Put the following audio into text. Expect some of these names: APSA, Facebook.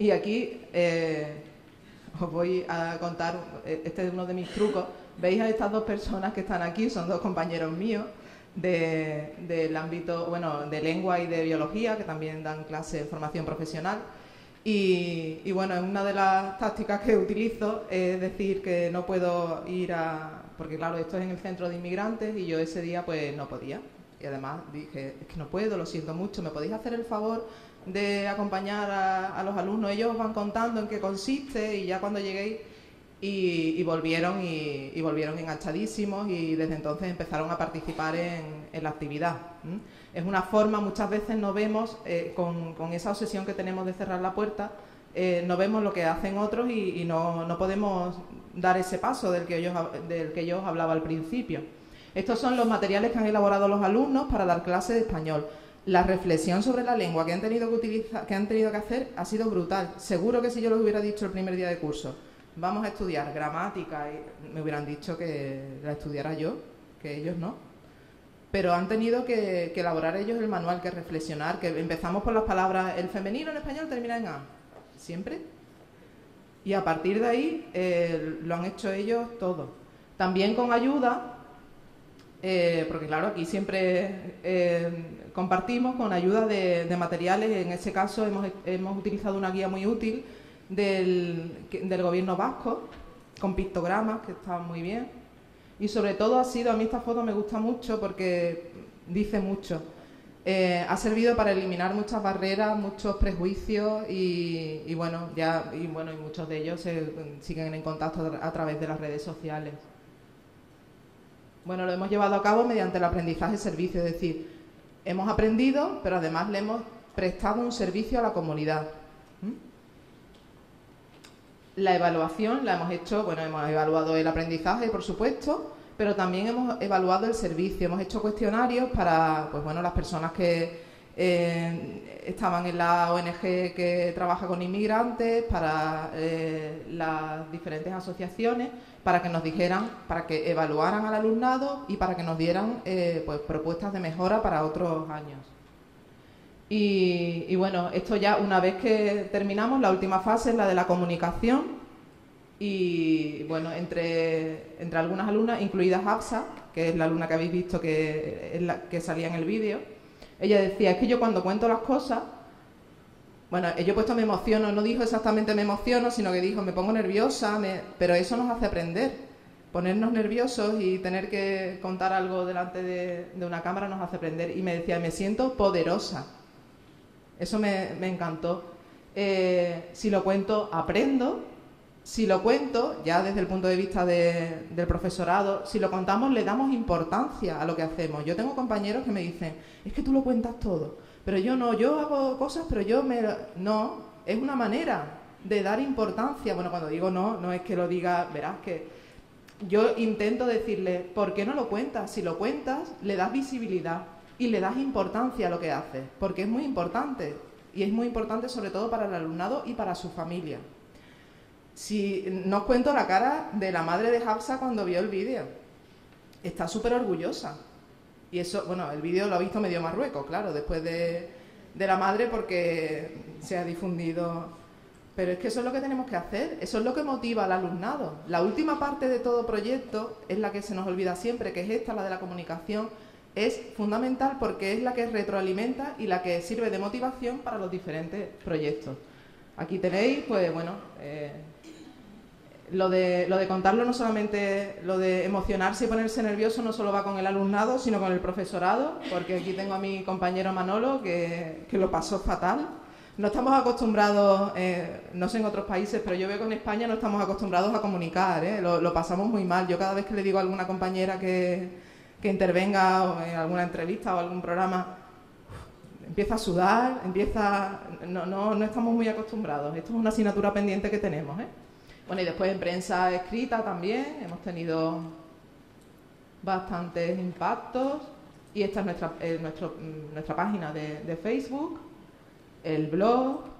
Y aquí os voy a contar, este es uno de mis trucos. Veis a estas dos personas que están aquí, son dos compañeros míos del ámbito, bueno, de lengua y de biología, que también dan clases de formación profesional. Y bueno, una de las tácticas que utilizo es decir que no puedo ir a... Porque claro, esto es en el centro de inmigrantes y yo ese día pues no podía. Y además dije, es que no puedo, lo siento mucho, ¿me podéis hacer el favor de acompañar a los alumnos? Ellos van contando en qué consiste y ya cuando lleguéis... Y volvieron enganchadísimos y desde entonces empezaron a participar en la actividad. Es una forma, muchas veces no vemos, con esa obsesión que tenemos de cerrar la puerta, no vemos lo que hacen otros y no podemos dar ese paso del que yo os hablaba al principio. Estos son los materiales que han elaborado los alumnos para dar clases de español. La reflexión sobre la lengua que han tenido que utilizar, que han tenido que hacer, ha sido brutal. Seguro que si yo los hubiera dicho el primer día de curso, vamos a estudiar gramática, y me hubieran dicho que la estudiara yo, que ellos no. Pero han tenido que elaborar ellos el manual, que reflexionar, que empezamos por las palabras, el femenino en español termina en A, siempre. Y a partir de ahí lo han hecho ellos todo. También con ayuda, porque claro, aquí siempre compartimos con ayuda de materiales, en ese caso hemos utilizado una guía muy útil, del gobierno vasco, con pictogramas, que está muy bien. Y sobre todo ha sido, a mí esta foto me gusta mucho porque dice mucho. Ha servido para eliminar muchas barreras, muchos prejuicios y muchos de ellos siguen en contacto a través de las redes sociales. Bueno, lo hemos llevado a cabo mediante el aprendizaje servicio, es decir, hemos aprendido, pero además le hemos prestado un servicio a la comunidad. La evaluación la hemos hecho, bueno, hemos evaluado el aprendizaje, por supuesto, pero también hemos evaluado el servicio. Hemos hecho cuestionarios para, pues bueno, las personas que estaban en la ONG que trabaja con inmigrantes, para las diferentes asociaciones, para que nos dijeran, para que evaluaran al alumnado y para que nos dieran pues, propuestas de mejora para otros años. Y bueno, esto ya una vez que terminamos, la última fase es la de la comunicación y bueno, entre algunas alumnas, incluidas APSA, que es la alumna que habéis visto que es la que salía en el vídeo, ella decía, es que yo cuando cuento las cosas, bueno, yo he puesto me emociono, no dijo exactamente me emociono, sino que dijo me pongo nerviosa, pero eso nos hace aprender, ponernos nerviosos y tener que contar algo delante de una cámara nos hace aprender y me decía, me siento poderosa. Eso me encantó. Si lo cuento, aprendo. Si lo cuento, ya desde el punto de vista del profesorado, si lo contamos, le damos importancia a lo que hacemos. Yo tengo compañeros que me dicen, es que tú lo cuentas todo, pero yo no, yo hago cosas, pero yo me... No, es una manera de dar importancia. Bueno, cuando digo no, no es que lo diga, verás que... Yo intento decirle, ¿por qué no lo cuentas? Si lo cuentas, le das visibilidad. Y le das importancia a lo que haces, porque es muy importante, y es muy importante sobre todo para el alumnado y para su familia. Si no os cuento la cara de la madre de Hafsa cuando vio el vídeo, está súper orgullosa. Y eso, bueno, el vídeo lo ha visto medio Marruecos, claro, después de la madre porque se ha difundido. Pero es que eso es lo que tenemos que hacer, eso es lo que motiva al alumnado. La última parte de todo proyecto es la que se nos olvida siempre, que es esta, la de la comunicación. Es fundamental porque es la que retroalimenta y la que sirve de motivación para los diferentes proyectos. Aquí tenéis, pues bueno, lo de contarlo no solamente, lo de emocionarse y ponerse nervioso no solo va con el alumnado, sino con el profesorado, porque aquí tengo a mi compañero Manolo, que lo pasó fatal. No estamos acostumbrados, no sé en otros países, pero yo veo que en España no estamos acostumbrados a comunicar, lo pasamos muy mal. Yo cada vez que le digo a alguna compañera que intervenga en alguna entrevista o algún programa, empieza a sudar, no estamos muy acostumbrados. Esto es una asignatura pendiente que tenemos, Bueno, y después en prensa escrita también hemos tenido bastantes impactos. Y esta es nuestra página de Facebook, el blog,